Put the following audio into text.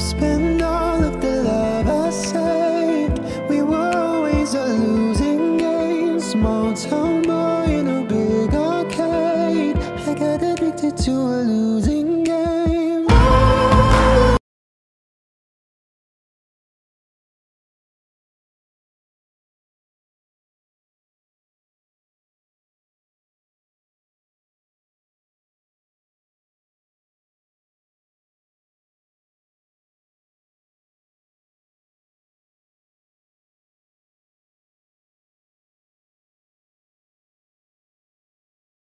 I've spent all of the love I saved. We were always a losing game, small town boy in a big arcade. I got addicted to a